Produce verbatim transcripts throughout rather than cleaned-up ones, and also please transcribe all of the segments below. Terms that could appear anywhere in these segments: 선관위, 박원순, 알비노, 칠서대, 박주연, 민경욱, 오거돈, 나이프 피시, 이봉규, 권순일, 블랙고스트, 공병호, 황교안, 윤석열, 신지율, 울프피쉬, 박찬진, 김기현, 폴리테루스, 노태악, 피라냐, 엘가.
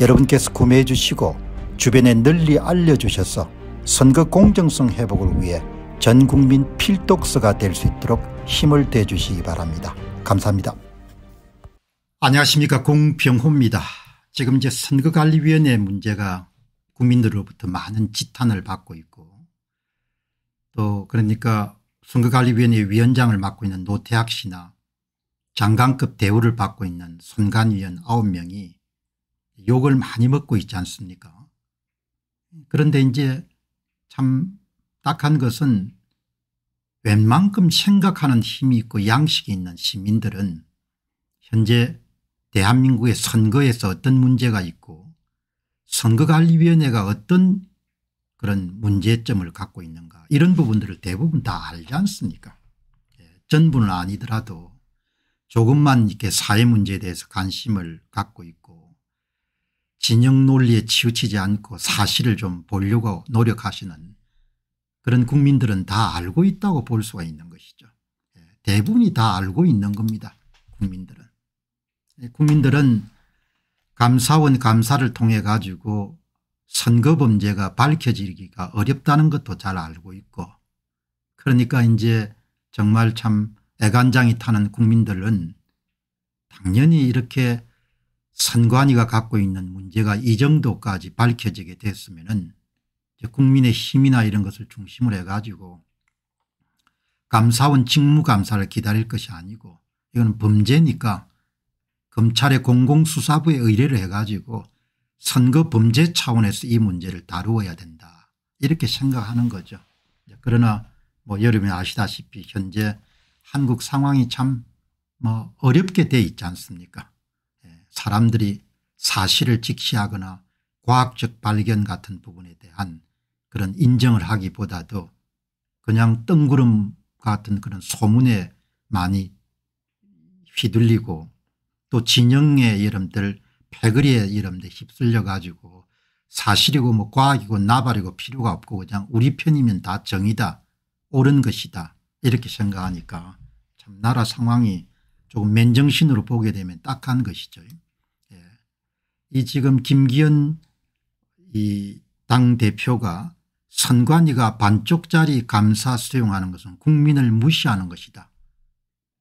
여러분께서 구매해 주시고 주변에 널리 알려주셔서 선거 공정성 회복을 위해 전국민 필독서가 될 수 있도록 힘을 대 주시기 바랍니다. 감사합니다. 안녕하십니까, 공병호입니다. 지금 이제 선거관리위원회 문제가 국민들로부터 많은 지탄을 받고 있고, 또 그러니까 선거관리위원회 위원장을 맡고 있는 노태악 씨나 장관급 대우를 받고 있는 선관위원 아홉 명이 욕을 많이 먹고 있지 않습니까? 그런데 이제 참 딱한 것은 웬만큼 생각하는 힘이 있고 양식이 있는 시민들은 현재 대한민국의 선거에서 어떤 문제가 있고 선거관리위원회가 어떤 그런 문제점을 갖고 있는가, 이런 부분들을 대부분 다 알지 않습니까? 전부는 아니더라도 조금만 이렇게 사회 문제에 대해서 관심을 갖고 있고 진영 논리에 치우치지 않고 사실을 좀 보려고 노력하시는 그런 국민들은 다 알고 있다고 볼 수가 있는 것이죠. 대부분이 다 알고 있는 겁니다. 국민들은. 국민들은 감사원 감사를 통해 가지고 선거 범죄가 밝혀지기가 어렵다는 것도 잘 알고 있고, 그러니까 이제 정말 참 애간장이 타는 국민들은 당연히 이렇게 선관위가 갖고 있는 문제가 이 정도까지 밝혀지게 됐으면은 국민의 힘이나 이런 것을 중심으로 해가지고 감사원 직무감사를 기다릴 것이 아니고, 이건 범죄니까 검찰의 공공수사부에 의뢰를 해가지고 선거 범죄 차원에서 이 문제를 다루어야 된다, 이렇게 생각하는 거죠. 그러나 뭐 여러분이 아시다시피 현재 한국 상황이 참 뭐 어렵게 돼 있지 않습니까? 사람들이 사실을 직시하거나 과학적 발견 같은 부분에 대한 그런 인정을 하기보다도 그냥 뜬구름 같은 그런 소문에 많이 휘둘리고, 또 진영의 여러분들 패거리의 여러분들 휩쓸려 가지고 사실이고 뭐 과학이고 나발이고 필요가 없고 그냥 우리 편이면 다 정의다, 옳은 것이다, 이렇게 생각하니까 참 나라 상황이 조금 맨정신으로 보게 되면 딱한 것이죠. 예. 이 지금 김기현 이 당대표가 선관위가 반쪽짜리 감사 수용하는 것은 국민을 무시하는 것이다,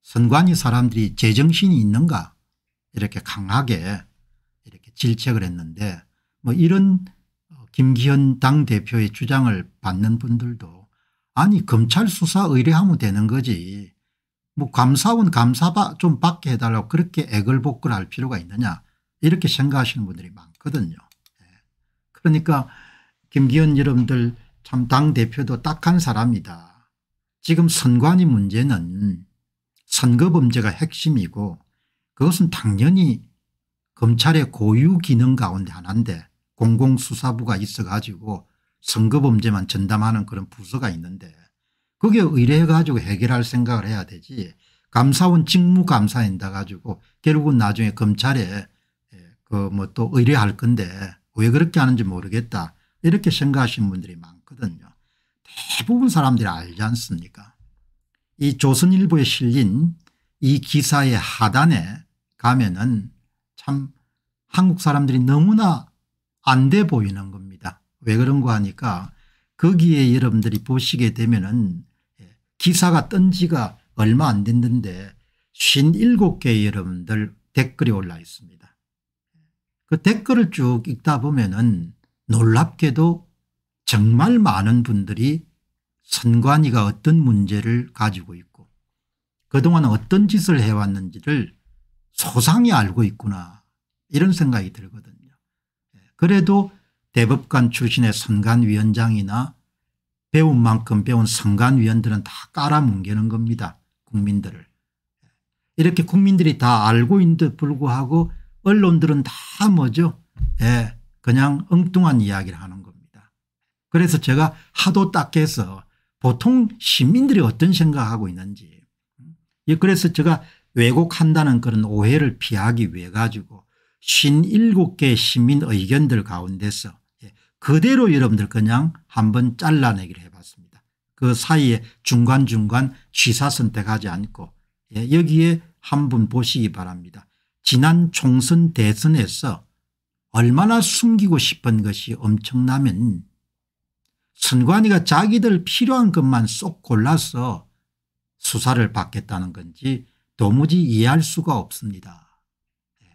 선관위 사람들이 제정신이 있는가, 이렇게 강하게 이렇게 질책을 했는데, 뭐 이런 김기현 당대표의 주장을 받는 분들도 아니 검찰 수사 의뢰하면 되는 거지 뭐 감사원 감사 좀 받게 해달라고 그렇게 애걸복걸할 필요가 있느냐, 이렇게 생각하시는 분들이 많거든요. 그러니까 김기현 여러분들 참 당대표도 딱한 사람이다. 지금 선관위 문제는 선거범죄가 핵심이고 그것은 당연히 검찰의 고유기능 가운데 하나인데, 공공수사부가 있어 가지고 선거범죄만 전담하는 그런 부서가 있는데 그게 의뢰해 가지고 해결할 생각을 해야 되지, 감사원 직무감사인다 가지고 결국은 나중에 검찰에 그 뭐 또 의뢰할 건데 왜 그렇게 하는지 모르겠다, 이렇게 생각하시는 분들이 많거든요. 대부분 사람들이 알지 않습니까? 이 조선일보에 실린 이 기사의 하단에 가면은 참 한국 사람들이 너무나 안 돼 보이는 겁니다. 왜 그런가 하니까 거기에 여러분들이 보시게 되면은 기사가 뜬 지가 얼마 안 됐는데 오십칠 개의 여러분들 댓글이 올라 있습니다. 그 댓글을 쭉 읽다 보면은 놀랍게도 정말 많은 분들이 선관위가 어떤 문제를 가지고 있고 그동안 어떤 짓을 해왔는지를 소상히 알고 있구나, 이런 생각이 들거든요. 그래도 대법관 출신의 선관위원장이나 배운 만큼 배운 선관위원들은 다 깔아뭉개는 겁니다, 국민들을. 이렇게 국민들이 다 알고 있는데 불구하고 언론들은 다 뭐죠? 예, 그냥 엉뚱한 이야기를 하는 겁니다. 그래서 제가 하도 닦여서 보통 시민들이 어떤 생각하고 있는지, 그래서 제가 왜곡한다는 그런 오해를 피하기 위해 가지고 오십칠 개 시민 의견들 가운데서 그대로 여러분들 그냥 한번 잘라내기를 해봤습니다. 그 사이에 중간중간 취사 선택하지 않고, 여기에 한 분 보시기 바랍니다. 지난 총선 대선에서 얼마나 숨기고 싶은 것이 엄청나면 선관위가 자기들 필요한 것만 쏙 골라서 수사를 받겠다는 건지 도무지 이해할 수가 없습니다. 예.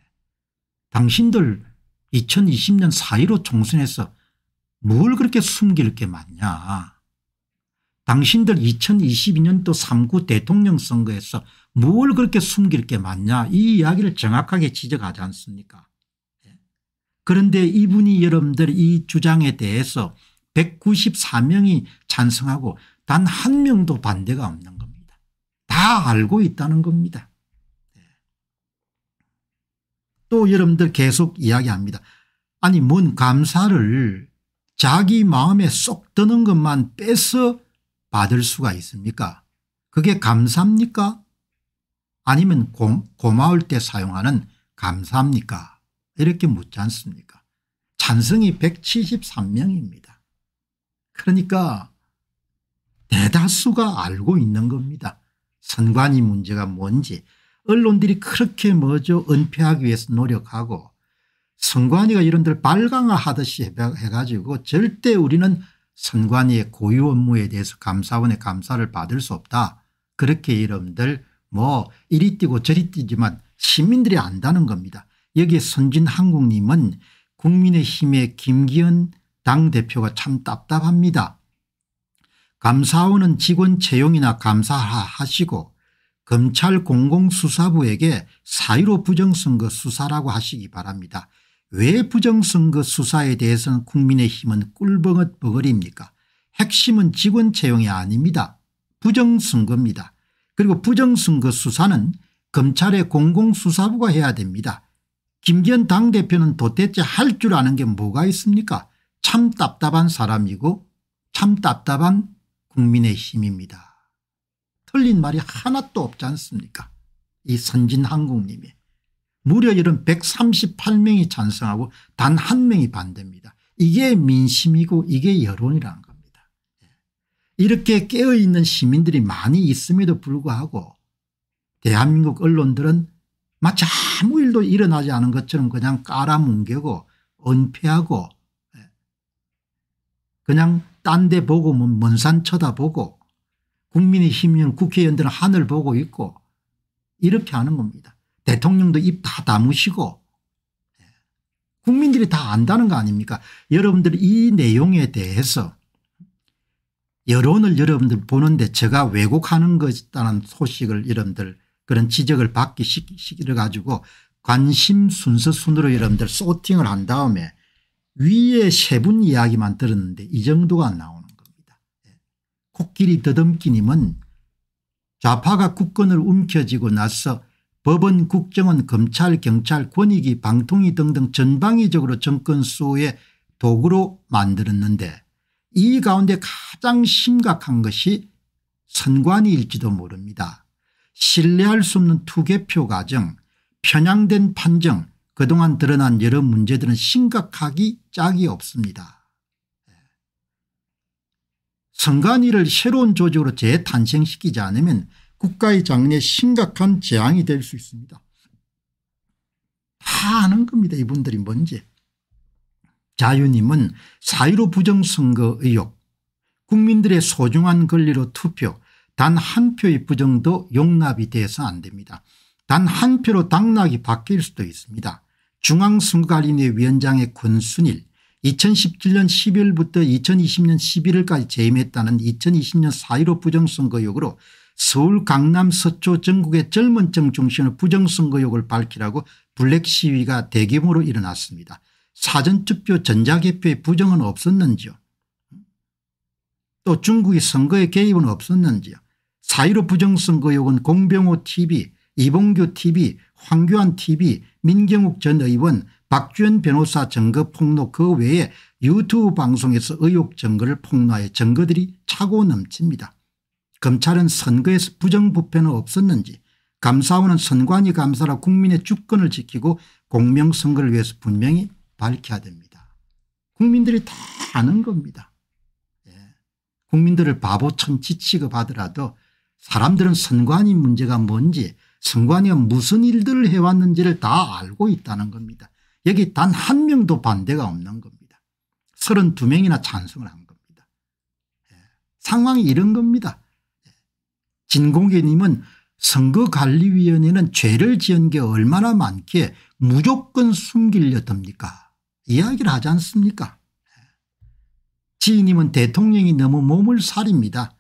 당신들 이천이십 년 사 일오 총선에서 뭘 그렇게 숨길 게 많냐. 당신들 이천이십이 년도 삼 구 대통령 선거에서 뭘 그렇게 숨길 게 많냐. 이 이야기를 정확하게 지적하지 않습니까. 예. 그런데 이분이 여러분들 이 주장에 대해서 백구십사 명이 찬성하고 단 한 명도 반대가 없는 겁니다. 다 알고 있다는 겁니다. 네. 또 여러분들 계속 이야기합니다. 아니 뭔 감사를 자기 마음에 쏙 드는 것만 빼서 받을 수가 있습니까? 그게 감사입니까? 아니면 고, 고마울 때 사용하는 감사입니까? 이렇게 묻지 않습니까? 찬성이 백칠십삼 명입니다. 그러니까 대다수가 알고 있는 겁니다. 선관위 문제가 뭔지, 언론들이 그렇게 먼저 은폐하기 위해서 노력하고 선관위가 이런들 발광하듯이 해가지고 절대 우리는 선관위의 고유 업무에 대해서 감사원의 감사를 받을 수 없다. 그렇게 여러분들 뭐 이리 뛰고 저리 뛰지만 시민들이 안다는 겁니다. 여기에 선진한국님은 국민의힘의 김기현 당대표가 참 답답합니다. 감사원은 직원 채용이나 감사하시고 검찰 공공수사부에게 사 일오 부정선거 수사라고 하시기 바랍니다. 왜 부정선거 수사에 대해서는 국민의힘은 꿀벙어벙어리입니까? 핵심은 직원 채용이 아닙니다. 부정선거입니다. 그리고 부정선거 수사는 검찰의 공공수사부가 해야 됩니다. 김기현 당대표는 도대체 할 줄 아는 게 뭐가 있습니까? 참 답답한 사람이고 참 답답한 국민의힘입니다. 틀린 말이 하나도 없지 않습니까? 이 선진한국님이. 무려 이런 백삼십팔 명이 찬성하고 단 한 명이 반대입니다. 이게 민심이고 이게 여론이라는 겁니다. 이렇게 깨어있는 시민들이 많이 있음에도 불구하고 대한민국 언론들은 마치 아무 일도 일어나지 않은 것처럼 그냥 깔아뭉개고 은폐하고 그냥 딴 데 보고 먼 산 쳐다보고 국민의힘 국회의원들은 하늘 보고 있고 이렇게 하는 겁니다. 대통령도 입 다 다무시고 국민들이 다 안다는 거 아닙니까? 여러분들 이 내용에 대해서 여론을 여러분들 보는데 제가 왜곡하는 것이라는 소식을 여러분들 그런 지적을 받기 시기를 가지고 관심 순서 순으로 여러분들 소팅을 한 다음에 위에 세 분 이야기만 들었는데 이 정도가 나오는 겁니다. 코끼리 더듬기님은 좌파가 국권을 움켜쥐고 나서 법원, 국정원, 검찰, 경찰, 권익위, 방통위 등등 전방위적으로 정권 수호의 도구로 만들었는데 이 가운데 가장 심각한 것이 선관위일지도 모릅니다. 신뢰할 수 없는 투개표 과정, 편향된 판정, 그동안 드러난 여러 문제들은 심각하기 짝이 없습니다. 선관위를 새로운 조직으로 재탄생시키지 않으면 국가의 장래에 심각한 재앙이 될 수 있습니다. 다 아는 겁니다. 이분들이 뭔지. 자유님은 사 일오 부정선거 의혹, 국민들의 소중한 권리로 투표, 단 한 표의 부정도 용납이 돼서 안 됩니다. 단 한 표로 당락이 바뀔 수도 있습니다. 중앙선거관리위원회 위원장의 권순일, 이천십칠 년 십이 일부터 이천이십 년 십일 일까지 재임했다는 이천이십 년 사 일오 부정선거 의혹으로 서울, 강남, 서초, 전국의 젊은 층 중심으로 부정선거 의혹을 밝히라고 블랙 시위가 대규모로 일어났습니다. 사전투표 전자개표에 부정은 없었는지요? 또 중국이 선거에 개입은 없었는지요? 사 일오 부정선거 의혹은 공병호 티비, 이봉규 티비, 황교안 티비, 민경욱 전 의원, 박주연 변호사 증거 폭로 그 외에 유튜브 방송에서 의혹 증거를 폭로하여 증거들이 차고 넘칩니다. 검찰은 선거에서 부정부패는 없었는지, 감사원은 선관위 감사라 국민의 주권을 지키고 공명선거를 위해서 분명히 밝혀야 됩니다. 국민들이 다 아는 겁니다. 예. 국민들을 바보천치 취급하더라도 사람들은 선관위 문제가 뭔지, 선관위가 무슨 일들을 해왔는지를 다 알고 있다는 겁니다. 여기 단 한 명도 반대가 없는 겁니다. 서른두 명이나 찬성을 한 겁니다. 예. 상황이 이런 겁니다. 예. 진공개님은 선거관리위원회는 죄를 지은 게 얼마나 많기에 무조건 숨기려 듭니까? 이야기를 하지 않습니까? 예. 지희님은 대통령이 너무 몸을 사립니다.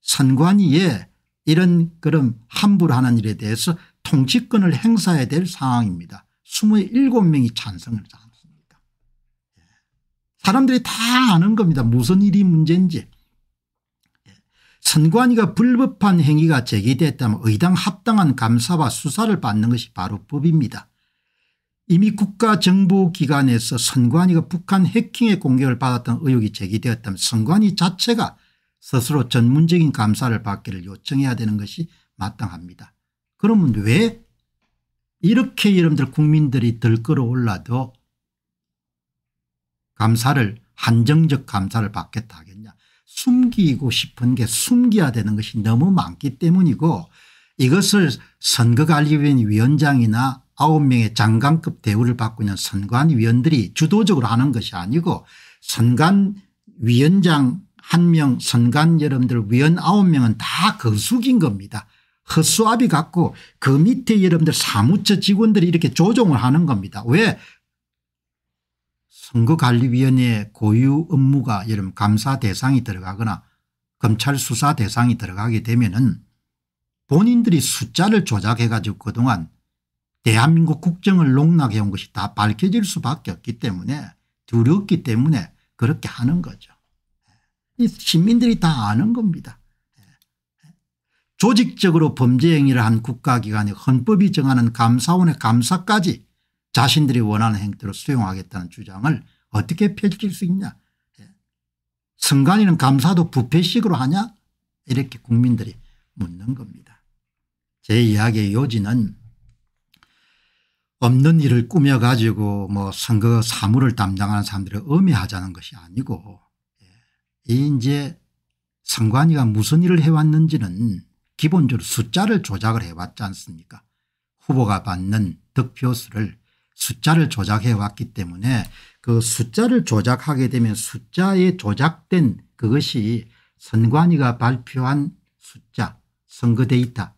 선관위에 이런 그런 함부로 하는 일에 대해서 통치권을 행사해야 될 상황입니다. 스물일곱 명이 찬성을 했습니다. 사람들이 다 아는 겁니다. 무슨 일이 문제인지. 선관위가 불법한 행위가 제기됐다면 의당 합당한 감사와 수사를 받는 것이 바로 법입니다. 이미 국가정보기관에서 선관위가 북한 해킹의 공격을 받았던 의혹이 제기되었다면 선관위 자체가 스스로 전문적인 감사를 받기를 요청해야 되는 것이 마땅합니다. 그러면 왜 이렇게 여러분들 국민들이 들끓어 올라도 감사를, 한정적 감사를 받겠다 하겠냐. 숨기고 싶은 게 숨겨야 되는 것이 너무 많기 때문이고, 이것을 선거관리위원회 위원장이나 아홉 명의 장관급 대우를 받고 있는 선관위원들이 주도적으로 하는 것이 아니고, 선관위원장 한 명, 선관 여러분들 위원 아홉 명은 다 거숙인 겁니다. 헛수압이 갖고 그 밑에 여러분들 사무처 직원들이 이렇게 조종을 하는 겁니다. 왜? 선거관리위원회의 고유 업무가 여러분 감사 대상이 들어가거나 검찰 수사 대상이 들어가게 되면은 본인들이 숫자를 조작해 가지고 그동안 대한민국 국정을 농락해 온 것이 다 밝혀질 수밖에 없기 때문에, 두렵기 때문에 그렇게 하는 거죠. 이 시민들이 다 아는 겁니다. 조직적으로 범죄 행위를 한 국가기관이 헌법이 정하는 감사원의 감사까지 자신들이 원하는 행태로 수용하겠다는 주장을 어떻게 펼칠 수 있냐. 선관위는 감사도 부패식으로 하냐, 이렇게 국민들이 묻는 겁니다. 제 이야기의 요지는 없는 일을 꾸며 가지고 뭐 선거 사무를 담당하는 사람들을 음해하자는 것이 아니고, 이 이제 선관위가 무슨 일을 해왔는지는 기본적으로 숫자를 조작을 해왔지 않습니까? 후보가 받는 득표수를 숫자를 조작해왔기 때문에, 그 숫자를 조작하게 되면 숫자에 조작된 그것이 선관위가 발표한 숫자, 선거 데이터,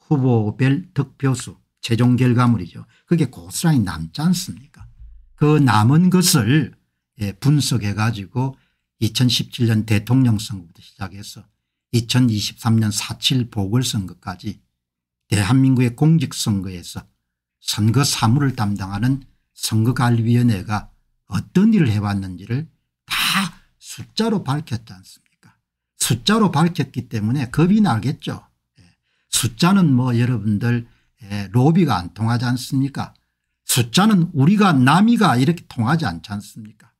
후보별 득표수, 최종 결과물이죠. 그게 고스란히 남지 않습니까? 그 남은 것을 예, 분석해 가지고 이천십칠 년 대통령 선거부터 시작해서 이천이십삼 년 사칠 보궐선거까지 대한민국의 공직선거에서 선거 사무를 담당하는 선거관리위원회가 어떤 일을 해왔는지를 다 숫자로 밝혔지 않습니까? 숫자로 밝혔기 때문에 겁이 나겠죠. 숫자는 뭐 여러분들 로비가 안 통하지 않습니까? 숫자는 우리가 남이가 이렇게 통하지 않지 않습니까?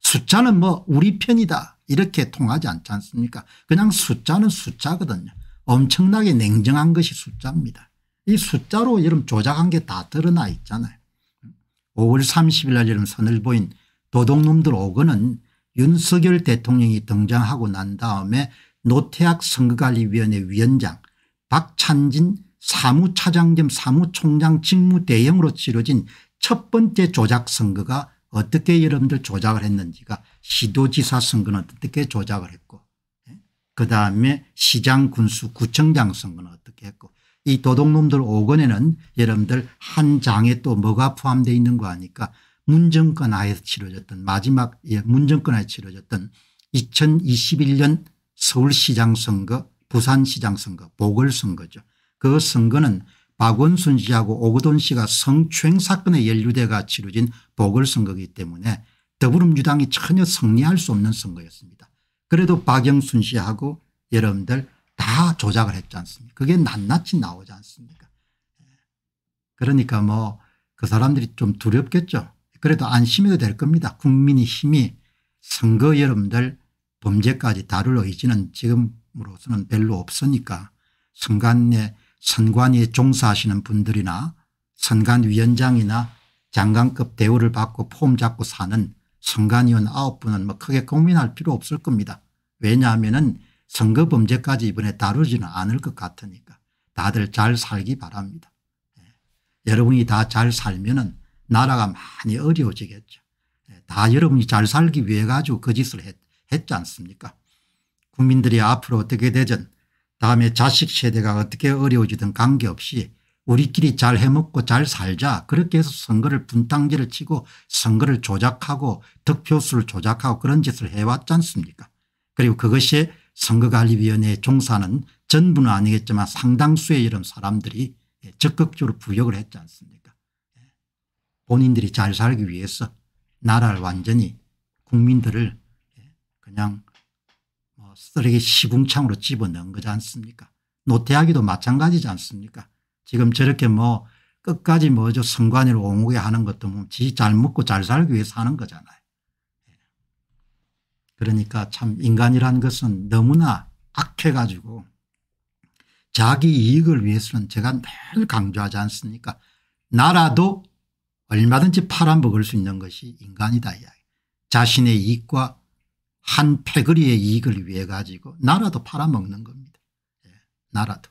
숫자는 뭐 우리 편이다 이렇게 통하지 않지 않습니까? 그냥 숫자는 숫자거든요. 엄청나게 냉정한 것이 숫자입니다. 이 숫자로 여러분 조작한 게 다 드러나 있잖아요. 오월 삼십일 날 여러분 선을 보인 도둑놈들 오거는 윤석열 대통령이 등장하고 난 다음에 노태악 선거관리위원회 위원장, 박찬진 사무차장 겸 사무총장 직무대행으로 치러진 첫 번째 조작 선거가 어떻게 여러분들 조작을 했는지가, 시도지사 선거는 어떻게 조작을 했고, 그다음에 시장 군수 구청장 선거는 어떻게 했고, 이 도둑놈들 오건에는 여러분들 한 장에 또 뭐가 포함되어 있는 거 아니까, 문정권 하에서 치러졌던 마지막 예, 문정권 하에 치러졌던 이천이십일 년 서울시장 선거, 부산시장 선거, 보궐선거죠. 그 선거는 박원순 씨하고 오거돈 씨가 성추행 사건에 연루돼가 치러진 보궐선거이기 때문에 더불어민주당이 전혀 승리할 수 없는 선거였습니다. 그래도 박영순 씨하고 여러분들 다 조작을 했지 않습니까? 그게 낱낱이 나오지 않습니까? 그러니까 뭐 그 사람들이 좀 두렵겠죠. 그래도 안심해도 될 겁니다. 국민의힘이 선거 여러분들 범죄까지 다룰 의지는 지금으로서는 별로 없으니까 선관위에 선관위에 종사하시는 분들이나 선관위원장이나 장관급 대우를 받고 폼 잡고 사는 선관위원 아홉 분은 뭐 크게 고민할 필요 없을 겁니다. 왜냐하면은 선거 범죄까지 이번에 다루지는 않을 것 같으니까 다들 잘 살기 바랍니다. 예. 여러분이 다 잘 살면은 나라가 많이 어려워지겠죠. 예. 다 여러분이 잘 살기 위해 가지고 그 짓을 했, 했지 않습니까? 국민들이 앞으로 어떻게 되든 다음에 자식 세대가 어떻게 어려워지든 관계없이 우리끼리 잘 해먹고 잘 살자. 그렇게 해서 선거를 분탕질을 치고 선거를 조작하고 득표수를 조작하고 그런 짓을 해왔지 않습니까? 그리고 그것이 선거관리위원회에 종사하는 전부는 아니겠지만 상당수의 이런 사람들이 적극적으로 부역을 했지 않습니까? 본인들이 잘 살기 위해서 나라를 완전히 국민들을 그냥 뭐 쓰레기 시궁창으로 집어넣은 거지 않습니까? 노태악이도 마찬가지지 않습니까? 지금 저렇게 뭐 끝까지 뭐저 선관위를 옹호게 하는 것도 뭐 지 잘 먹고 잘 살기 위해서 하는 거잖아요. 그러니까 참 인간이라는 것은 너무나 악해가지고 자기 이익을 위해서는 제가 늘 강조하지 않습니까? 나라도 얼마든지 팔아먹을 수 있는 것이 인간이다 이야기. 자신의 이익과 한 패거리의 이익을 위해 가지고 나라도 팔아먹는 겁니다. 예, 나라도.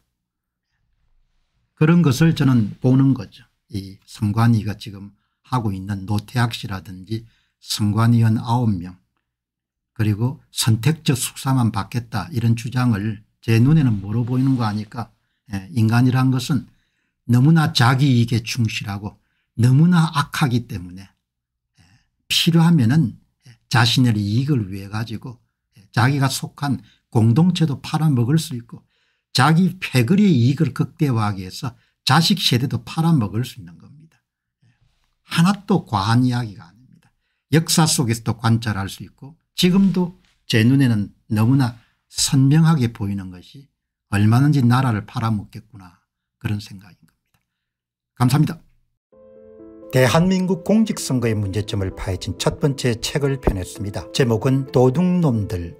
그런 것을 저는 보는 거죠. 이 선관위가 지금 하고 있는 노태악 씨라든지 선관위원 아홉 명 그리고 선택적 수사만 받겠다 이런 주장을 제 눈에는 뭐로 보이는 거 아니까 인간이란 것은 너무나 자기 이익에 충실하고 너무나 악하기 때문에 필요하면은 자신의 이익을 위해 가지고 자기가 속한 공동체도 팔아먹을 수 있고 자기 패거리의 이익을 극대화하기 위해서 자식 세대도 팔아먹을 수 있는 겁니다. 하나도 과한 이야기가 아닙니다. 역사 속에서도 관찰할 수 있고 지금도 제 눈에는 너무나 선명하게 보이는 것이 얼마든지 나라를 팔아먹겠구나 그런 생각인 겁니다. 감사합니다. 대한민국 공직선거의 문제점을 파헤친 첫 번째 책을 펴냈습니다. 제목은 도둑놈들.